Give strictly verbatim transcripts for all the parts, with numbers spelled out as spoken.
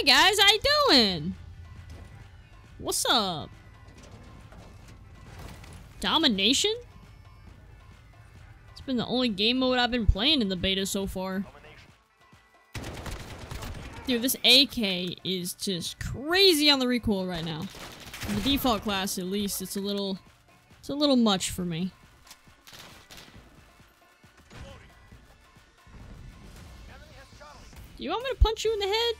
Hey guys, how you doing? What's up? Domination? It's been the only game mode I've been playing in the beta so far. Dude, this A K is just crazy on the recoil right now. In the default class, at least, it's a little, it's a little much for me. Do you want me to punch you in the head?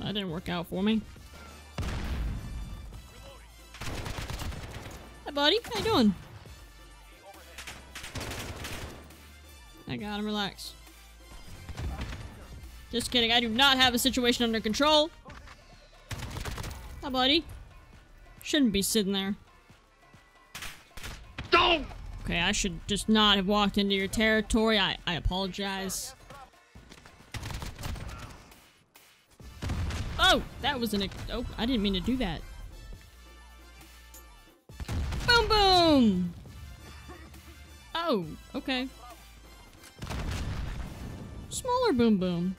That didn't work out for me. Hi, buddy. How you doing? I got him. Relax. Just kidding. I do not have a situation under control. Hi, buddy. Shouldn't be sitting there. Don't. Okay, I should just not have walked into your territory. I, I apologize. Oh, that was an... Oh, I didn't mean to do that. Boom, boom! Oh, okay. Smaller boom, boom.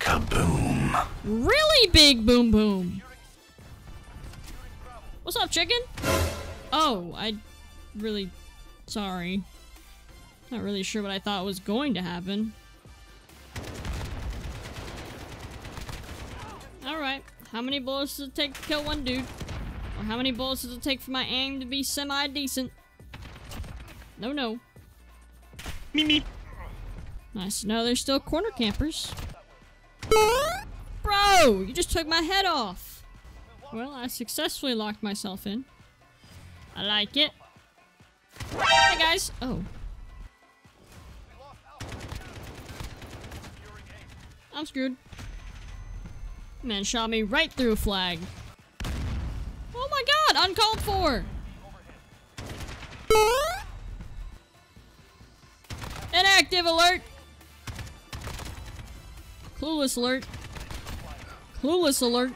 Kaboom. Really big boom, boom. What's up, chicken? Oh, I... Really... Sorry. Not really sure what I thought was going to happen. Alright, how many bullets does it take to kill one dude? Or how many bullets does it take for my aim to be semi-decent? No, no. Meep, meep. Nice, no, there's still corner campers. Bro, you just took my head off! Well, I successfully locked myself in. I like it. Hi, guys! Oh. I'm screwed. Man shot me right through a flag. Oh my god, uncalled for! Inactive alert! Clueless alert. Clueless alert.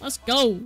Let's go.